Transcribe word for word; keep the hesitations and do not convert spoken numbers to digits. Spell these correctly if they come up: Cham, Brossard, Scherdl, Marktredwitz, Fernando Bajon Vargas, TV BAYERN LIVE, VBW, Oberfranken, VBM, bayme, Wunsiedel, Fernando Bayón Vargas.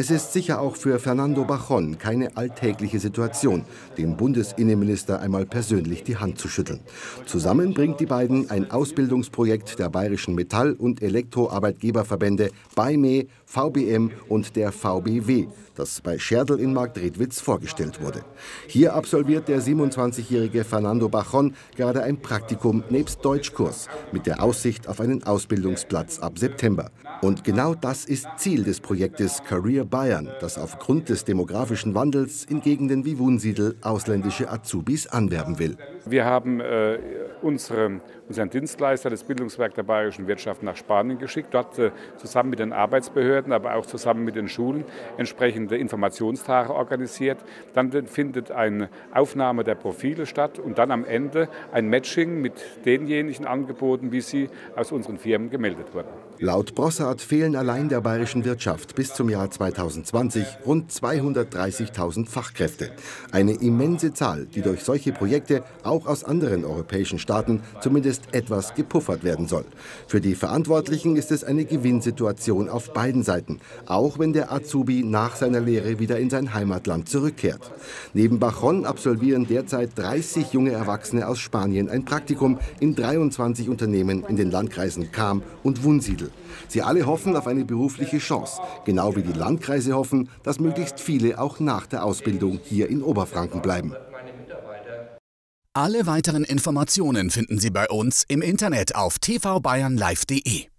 Es ist sicher auch für Fernando Bayón keine alltägliche Situation, dem Bundesinnenminister einmal persönlich die Hand zu schütteln. Zusammen bringt die beiden ein Ausbildungsprojekt der bayerischen Metall- und Elektroarbeitgeberverbände bayme, V B M und der V B W, das bei Scherdl in Marktredwitz vorgestellt wurde. Hier absolviert der siebenundzwanzigjährige Fernando Bayón gerade ein Praktikum nebst Deutschkurs mit der Aussicht auf einen Ausbildungsplatz ab September. Und genau das ist Ziel des Projektes Career Bayern, das aufgrund des demografischen Wandels in Gegenden wie Wunsiedel ausländische Azubis anwerben will. Wir haben äh, unsere, unseren Dienstleister, das Bildungswerk der Bayerischen Wirtschaft, nach Spanien geschickt. Dort äh, zusammen mit den Arbeitsbehörden, aber auch zusammen mit den Schulen entsprechende Informationstage organisiert. Dann findet eine Aufnahme der Profile statt und dann am Ende ein Matching mit denjenigen Angeboten, wie sie aus unseren Firmen gemeldet wurden. Laut Brossard fehlen allein der bayerischen Wirtschaft bis zum Jahr zweitausendzwanzig rund zweihundertdreißigtausend Fachkräfte. Eine immense Zahl, die durch solche Projekte auch aus anderen europäischen Staaten zumindest etwas gepuffert werden soll. Für die Verantwortlichen ist es eine Gewinnsituation auf beiden Seiten, auch wenn der Azubi nach seiner Lehre wieder in sein Heimatland zurückkehrt. Neben Bayón absolvieren derzeit dreißig junge Erwachsene aus Spanien ein Praktikum in dreiundzwanzig Unternehmen in den Landkreisen Cham und Wunsiedel. Sie alle hoffen auf eine berufliche Chance, genau wie die Landkreise hoffen, dass möglichst viele auch nach der Ausbildung hier in Oberfranken bleiben. Alle weiteren Informationen finden Sie bei uns im Internet auf t v bayern live punkt de.